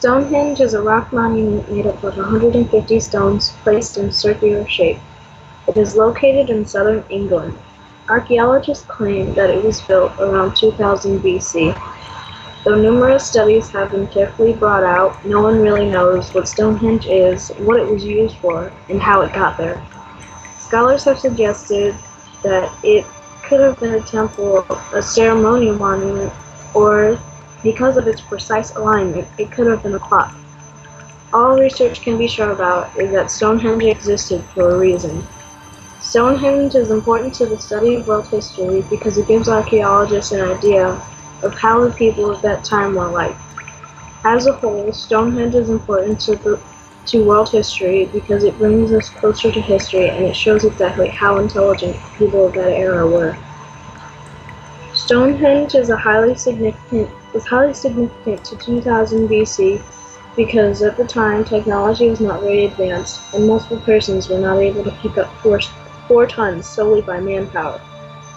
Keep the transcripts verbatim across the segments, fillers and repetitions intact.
Stonehenge is a rock monument made up of one hundred fifty stones placed in circular shape. It is located in southern England. Archaeologists claim that it was built around two thousand B C. Though numerous studies have been carefully brought out, no one really knows what Stonehenge is, what it was used for, and how it got there. Scholars have suggested that it could have been a temple, a ceremonial monument, or, because of its precise alignment, it could have been a clock. All research can be sure about is that Stonehenge existed for a reason. Stonehenge is important to the study of world history because it gives archaeologists an idea of how the people of that time were like. As a whole, Stonehenge is important to, the, to world history because it brings us closer to history and it shows exactly how intelligent people of that era were. Stonehenge is, a highly, significant, is highly significant to two thousand B C because at the time technology was not very advanced and multiple persons were not able to pick up four, four tons solely by manpower.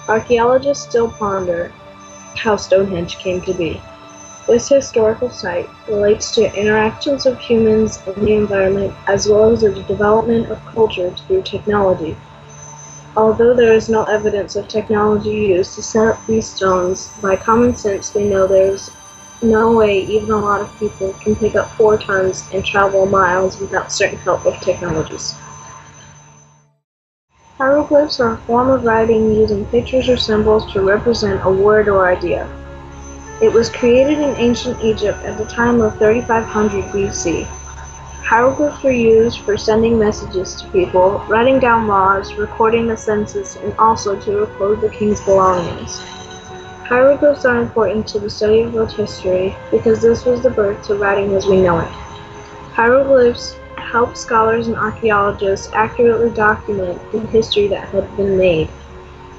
Archaeologists still ponder how Stonehenge came to be. This historical site relates to interactions of humans and the environment as well as the development of culture through technology. Although there is no evidence of technology used to set up these stones, by common sense we know there's no way even a lot of people can pick up four tons and travel miles without certain help of technologies. Hieroglyphs are a form of writing using pictures or symbols to represent a word or idea. It was created in ancient Egypt at the time of thirty-five hundred B C. Hieroglyphs were used for sending messages to people, writing down laws, recording the census, and also to record the king's belongings. Hieroglyphs are important to the study of world history because this was the birth to writing as we know it. Hieroglyphs help scholars and archaeologists accurately document the history that had been made.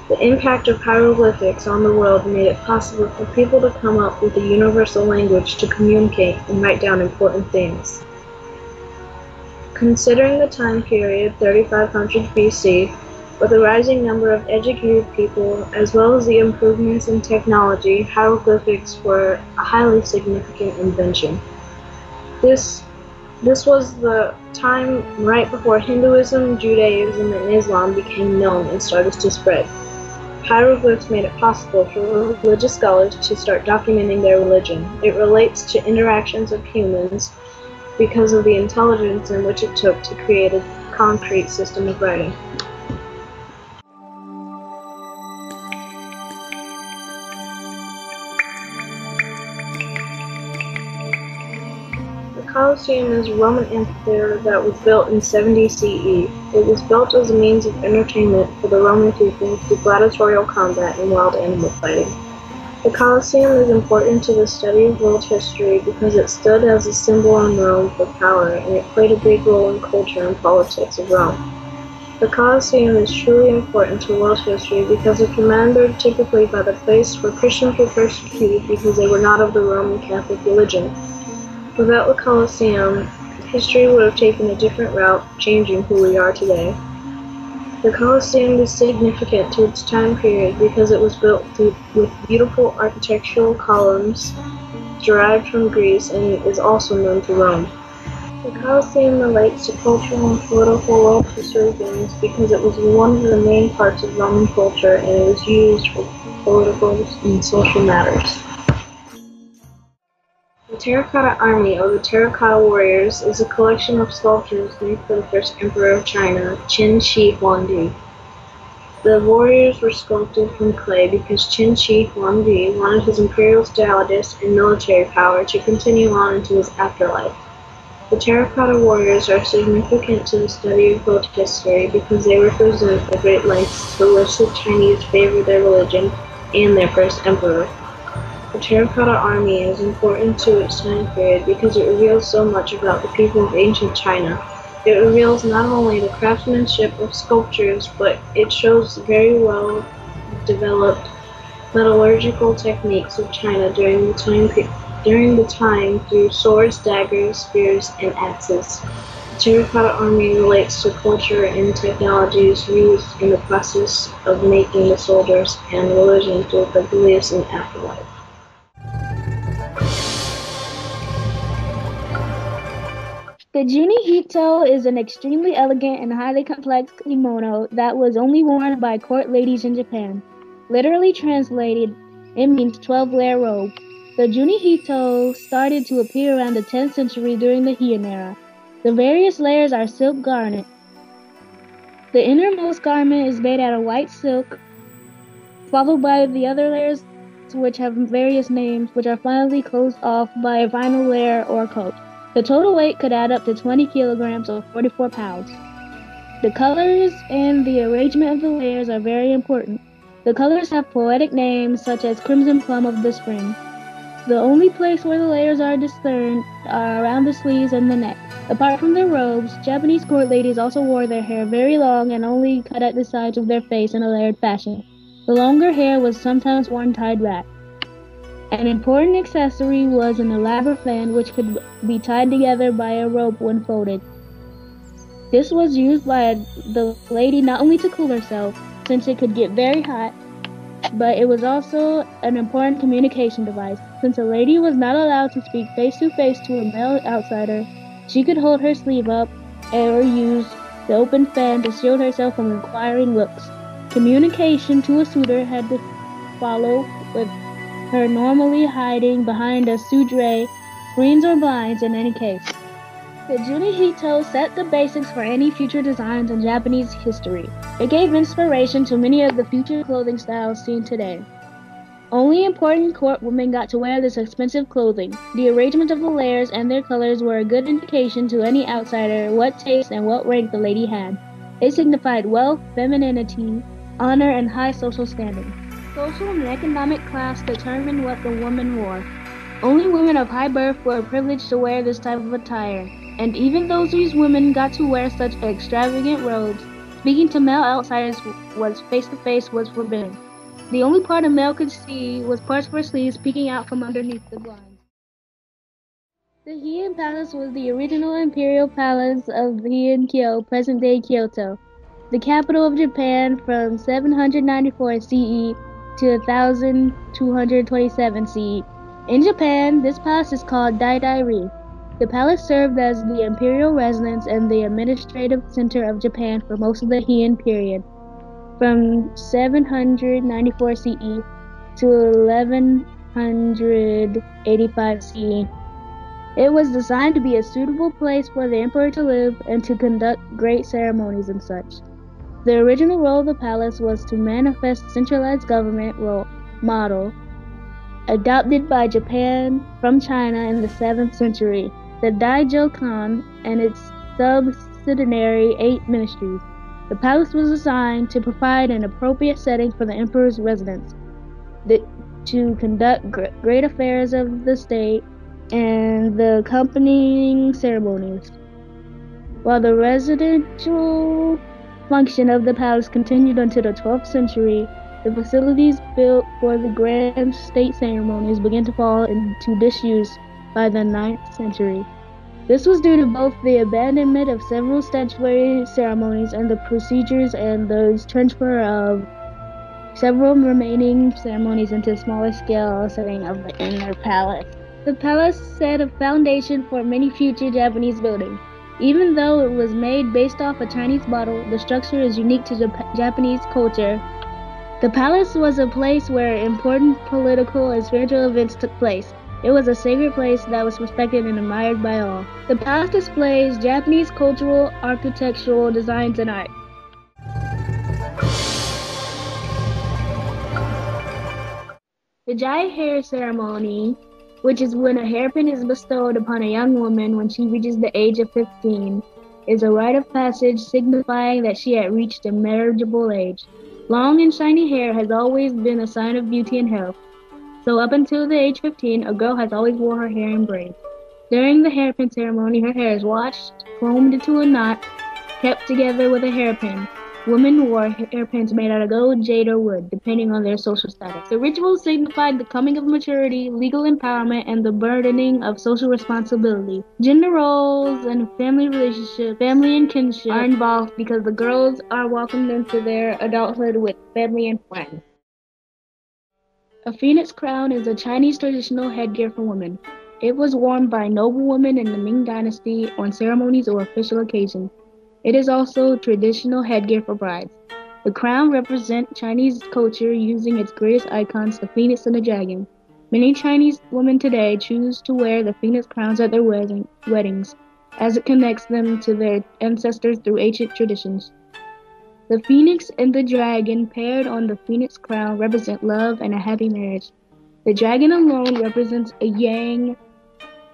The impact of hieroglyphics on the world made it possible for people to come up with a universal language to communicate and write down important things. Considering the time period thirty-five hundred B C, with a rising number of educated people as well as the improvements in technology, hieroglyphics were a highly significant invention. This This was the time right before Hinduism, Judaism, and Islam became known and started to spread. Hieroglyphs made it possible for religious scholars to start documenting their religion. It relates to interactions of humans because of the intelligence in which it took to create a concrete system of writing. The Colosseum is a Roman amphitheater that was built in seventy C E. It was built as a means of entertainment for the Roman people through gladiatorial combat and wild animal fighting. The Colosseum is important to the study of world history because it stood as a symbol in Rome for power, and it played a big role in culture and politics of Rome. The Colosseum is truly important to world history because it's remembered typically by the place where Christians were persecuted because they were not of the Roman Catholic religion. Without the Colosseum, history would have taken a different route, changing who we are today. The Colosseum is significant to its time period because it was built through, with beautiful architectural columns derived from Greece and is also known to Rome. The Colosseum relates to cultural and political world history things because it was one of the main parts of Roman culture and it was used for political and social matters. The Terracotta Army, or the Terracotta Warriors, is a collection of sculptures made for the first emperor of China, Qin Shi Huangdi. The warriors were sculpted from clay because Qin Shi Huangdi wanted his imperial status and military power to continue on into his afterlife. The Terracotta Warriors are significant to the study of world history because they represent the great lengths to which the Chinese favored their religion and their first emperor. The Terracotta Army is important to its time period because it reveals so much about the people of ancient China. It reveals not only the craftsmanship of sculptures, but it shows very well developed metallurgical techniques of China during the time, during the time through swords, daggers, spears, and axes. The Terracotta Army relates to culture and technologies used in the process of making the soldiers and religion through the beliefs in the afterlife. The Junihitoe is an extremely elegant and highly complex kimono that was only worn by court ladies in Japan. Literally translated, it means twelve-layer robe. The Junihitoe started to appear around the tenth century during the Heian era. The various layers are silk garment. The innermost garment is made out of white silk, followed by the other layers, which have various names, which are finally closed off by a vinyl layer or coat. The total weight could add up to twenty kilograms or forty-four pounds. The colors and the arrangement of the layers are very important. The colors have poetic names such as Crimson Plum of the Spring. The only place where the layers are discerned are around the sleeves and the neck. Apart from their robes, Japanese court ladies also wore their hair very long and only cut at the sides of their face in a layered fashion. The longer hair was sometimes worn tied back. An important accessory was an elaborate fan which could be tied together by a rope when folded. This was used by the lady not only to cool herself, since it could get very hot, but it was also an important communication device. Since a lady was not allowed to speak face-to-face to a male outsider, she could hold her sleeve up or use the open fan to shield herself from inquiring looks. Communication to a suitor had to follow with her normally hiding behind a sudrae, screens or blinds in any case. The Junihitoe set the basics for any future designs in Japanese history. It gave inspiration to many of the future clothing styles seen today. Only important court women got to wear this expensive clothing. The arrangement of the layers and their colors were a good indication to any outsider what taste and what rank the lady had. It signified wealth, femininity, honor, and high social standing. Social and economic class determined what the woman wore. Only women of high birth were privileged to wear this type of attire, and even though these women got to wear such extravagant robes, speaking to male outsiders was face-to-face was forbidden. The only part a male could see was parts of her sleeves peeking out from underneath the blinds. The Heian Palace was the original imperial palace of Heian-kyo, present-day Kyoto, the capital of Japan from seven hundred ninety-four C E to one thousand two hundred twenty-seven C E. In Japan, this palace is called Daidairi. The palace served as the imperial residence and the administrative center of Japan for most of the Heian period, from seven hundred ninety-four C E to eleven eighty-five C E. It was designed to be a suitable place for the emperor to live and to conduct great ceremonies and such. The original role of the palace was to manifest centralized government role model adopted by Japan from China in the seventh century, the Daijokan and its subsidiary eight ministries. The palace was designed to provide an appropriate setting for the emperor's residence, the, to conduct gr- great affairs of the state and the accompanying ceremonies, while the residential function of the palace continued until the twelfth century. The facilities built for the grand state ceremonies began to fall into disuse by the ninth century. This was due to both the abandonment of several statutory ceremonies and the procedures and the transfer of several remaining ceremonies into a smaller scale setting of the inner palace. The palace set a foundation for many future Japanese buildings. Even though it was made based off a Chinese model, the structure is unique to Jap- Japanese culture. The palace was a place where important political and spiritual events took place. It was a sacred place that was respected and admired by all. The palace displays Japanese cultural, architectural designs and art. The giant hair ceremony, which is when a hairpin is bestowed upon a young woman when she reaches the age of fifteen, is a rite of passage signifying that she had reached a marriageable age. Long and shiny hair has always been a sign of beauty and health, so up until the age fifteen, a girl has always wore her hair in braids. During the hairpin ceremony, her hair is washed, combed into a knot, kept together with a hairpin. Women wore hairpins made out of gold, jade, or wood, depending on their social status. The ritual signified the coming of maturity, legal empowerment, and the burdening of social responsibility. Gender roles and family relationships, family and kinship are involved because the girls are welcomed into their adulthood with family and friends. A Phoenix crown is a Chinese traditional headgear for women. It was worn by noblewomen in the Ming Dynasty on ceremonies or official occasions. It is also traditional headgear for brides. The crown represents Chinese culture using its greatest icons, the phoenix and the dragon. Many Chinese women today choose to wear the phoenix crowns at their wedding, weddings, as it connects them to their ancestors through ancient traditions. The phoenix and the dragon paired on the phoenix crown represent love and a happy marriage. The dragon alone represents a yang,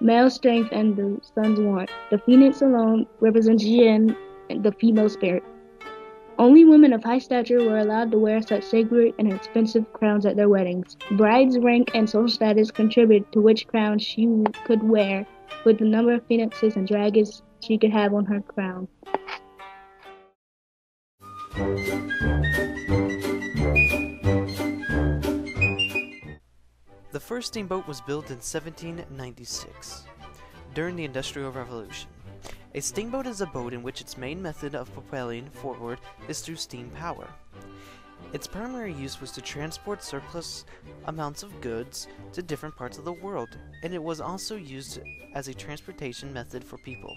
male strength, and the sun's warmth. The phoenix alone represents yin, the female spirit. Only women of high stature were allowed to wear such sacred and expensive crowns at their weddings. Bride's rank and social status contributed to which crown she could wear, with the number of phoenixes and dragons she could have on her crown. The first steamboat was built in seventeen ninety-six, during the Industrial Revolution. A steamboat is a boat in which its main method of propelling forward is through steam power. Its primary use was to transport surplus amounts of goods to different parts of the world, and it was also used as a transportation method for people.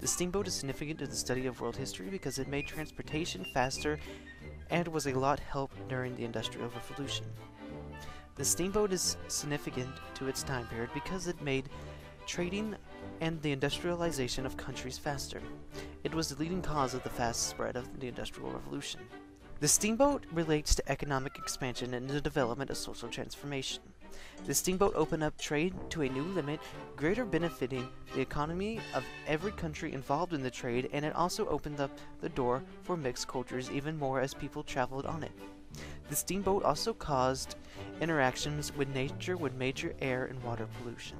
The steamboat is significant to the study of world history because it made transportation faster and was a lot help during the Industrial Revolution. The steamboat is significant to its time period because it made trading and the industrialization of countries faster. It was the leading cause of the fast spread of the Industrial Revolution. The steamboat relates to economic expansion and the development of social transformation. The steamboat opened up trade to a new limit, greater benefiting the economy of every country involved in the trade, and it also opened up the door for mixed cultures even more as people traveled on it. The steamboat also caused interactions with nature with major air and water pollution.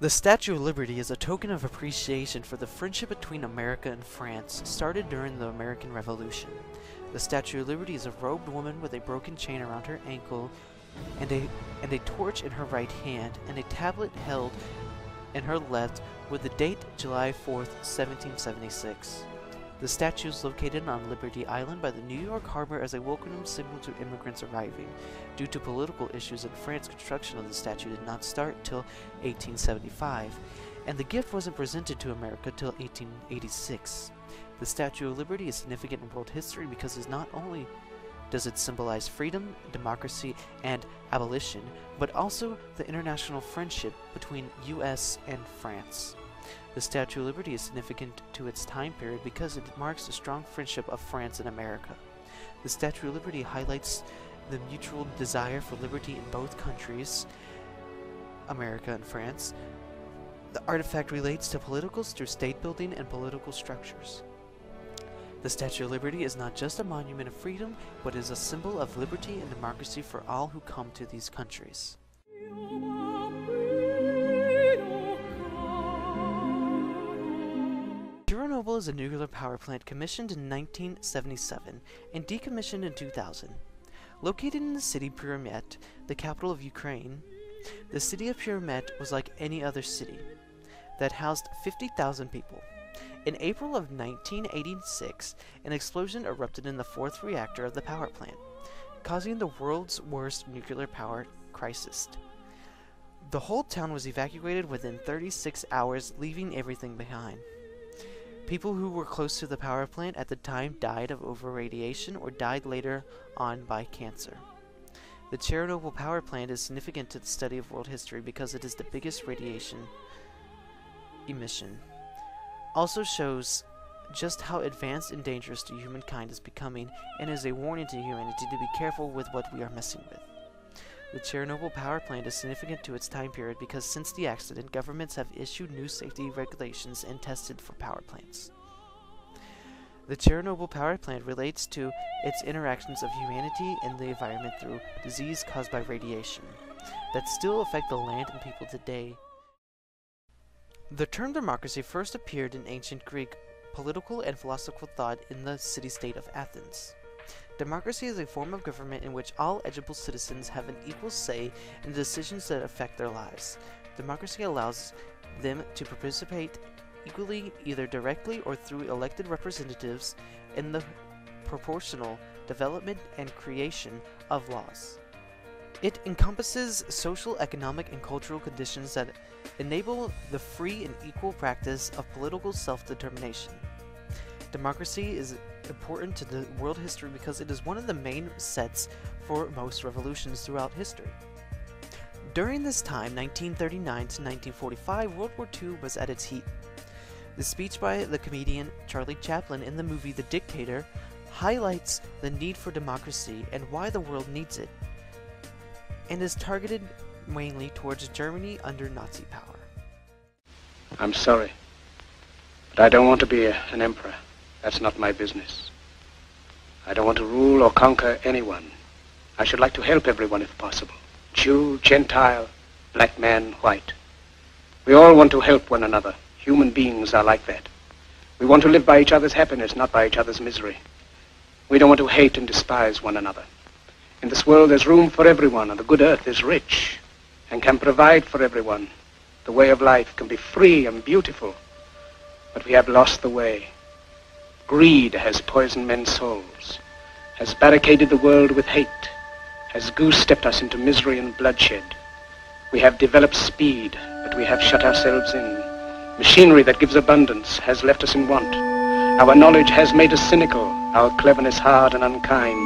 The Statue of Liberty is a token of appreciation for the friendship between America and France, started during the American Revolution. The Statue of Liberty is a robed woman with a broken chain around her ankle and a, and a torch in her right hand and a tablet held in her left with the date July fourth, seventeen seventy-six. The statue is located on Liberty Island by the New York harbor as a welcome signal to immigrants arriving. Due to political issues in France, construction of the statue did not start till eighteen seventy-five, and the gift wasn't presented to America till eighteen eighty-six. The Statue of Liberty is significant in world history because it not only does it symbolize freedom, democracy, and abolition, but also the international friendship between U S and France. The Statue of Liberty is significant to its time period because it marks the strong friendship of France and America. The Statue of Liberty highlights the mutual desire for liberty in both countries, America and France. The artifact relates to politicals through state building and political structures. The Statue of Liberty is not just a monument of freedom, but is a symbol of liberty and democracy for all who come to these countries. Chernobyl is a nuclear power plant commissioned in nineteen seventy-seven and decommissioned in two thousand. Located in the city Pripyat, the capital of Ukraine, the city of Pripyat was like any other city that housed fifty thousand people. In April of nineteen eighty-six, an explosion erupted in the fourth reactor of the power plant, causing the world's worst nuclear power crisis. The whole town was evacuated within thirty-six hours, leaving everything behind. People who were close to the power plant at the time died of overradiation or died later on by cancer. The Chernobyl power plant is significant to the study of world history because it is the biggest radiation emission. Also shows just how advanced and dangerous to humankind is becoming and is a warning to humanity to be careful with what we are messing with. The Chernobyl power plant is significant to its time period because since the accident, governments have issued new safety regulations and tested for power plants. The Chernobyl power plant relates to its interactions of humanity and the environment through disease caused by radiation that still affect the land and people today. The term democracy first appeared in ancient Greek political and philosophical thought in the city-state of Athens. Democracy is a form of government in which all eligible citizens have an equal say in the decisions that affect their lives. Democracy allows them to participate equally, either directly or through elected representatives, in the proportional development and creation of laws. It encompasses social, economic, and cultural conditions that enable the free and equal practice of political self-determination. Democracy is important to the world history because it is one of the main sets for most revolutions throughout history. During this time, nineteen thirty-nine to nineteen forty-five, World War Two was at its heat. The speech by the comedian Charlie Chaplin in the movie The Dictator highlights the need for democracy and why the world needs it, and is targeted mainly towards Germany under Nazi power. I'm sorry, but I don't want to be a, an emperor. That's not my business. I don't want to rule or conquer anyone. I should like to help everyone if possible. Jew, Gentile, black man, white. We all want to help one another. Human beings are like that. We want to live by each other's happiness, not by each other's misery. We don't want to hate and despise one another. In this world, there's room for everyone, and the good earth is rich and can provide for everyone. The way of life can be free and beautiful, but we have lost the way. Greed has poisoned men's souls, has barricaded the world with hate, has goose-stepped us into misery and bloodshed. We have developed speed, but we have shut ourselves in. Machinery that gives abundance has left us in want. Our knowledge has made us cynical, our cleverness hard and unkind.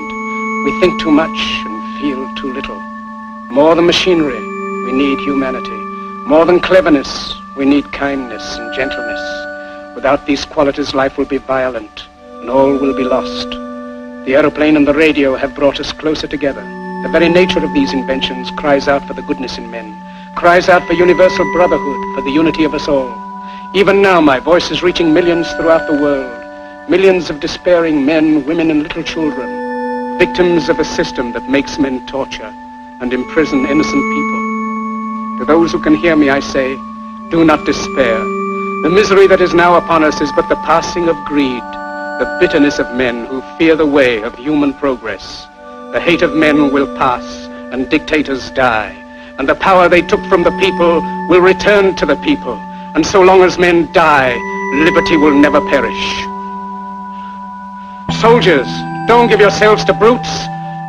We think too much and feel too little. More than machinery, we need humanity. More than cleverness, we need kindness and gentleness. Without these qualities, life will be violent, and all will be lost. The aeroplane and the radio have brought us closer together. The very nature of these inventions cries out for the goodness in men, cries out for universal brotherhood, for the unity of us all. Even now, my voice is reaching millions throughout the world, millions of despairing men, women, and little children. Victims of a system that makes men torture and imprison innocent people. To those who can hear me, I say, do not despair. The misery that is now upon us is but the passing of greed, the bitterness of men who fear the way of human progress. The hate of men will pass, and dictators die, and the power they took from the people will return to the people. And so long as men die, liberty will never perish. Soldiers, don't give yourselves to brutes,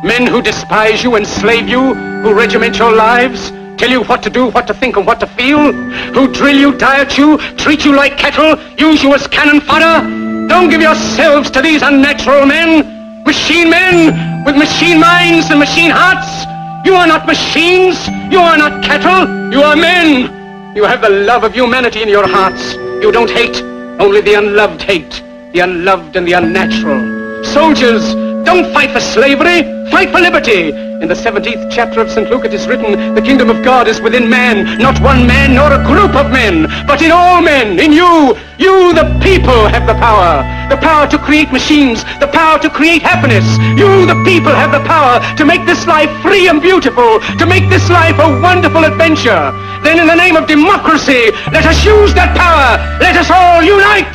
men who despise you, enslave you, who regiment your lives, tell you what to do, what to think, and what to feel, who drill you, diet you, treat you like cattle, use you as cannon fodder. Don't give yourselves to these unnatural men, machine men with machine minds and machine hearts. You are not machines, you are not cattle, you are men. You have the love of humanity in your hearts. You don't hate, only the unloved hate, the unloved and the unnatural. Soldiers, don't fight for slavery, fight for liberty. In the seventeenth chapter of Saint Luke it is written, the kingdom of God is within man, not one man nor a group of men, but in all men, in you. You, the people, have the power. The power to create machines, the power to create happiness. You, the people, have the power to make this life free and beautiful, to make this life a wonderful adventure. Then in the name of democracy, let us use that power. Let us all unite.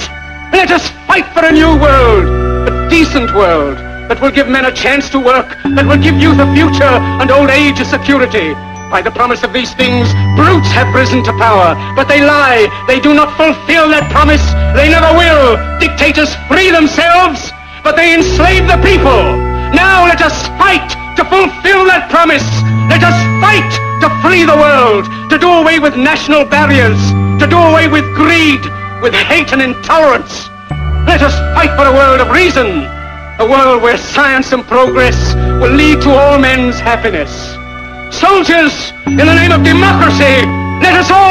Let us fight for a new world. A decent world that will give men a chance to work, that will give youth a future and old age a security. By the promise of these things, brutes have risen to power, but they lie. They do not fulfill that promise. They never will. Dictators free themselves, but they enslave the people. Now let us fight to fulfill that promise. Let us fight to free the world, to do away with national barriers, to do away with greed, with hate and intolerance. Let us fight for a world of reason, a world where science and progress will lead to all men's happiness. Soldiers, in the name of democracy, let us all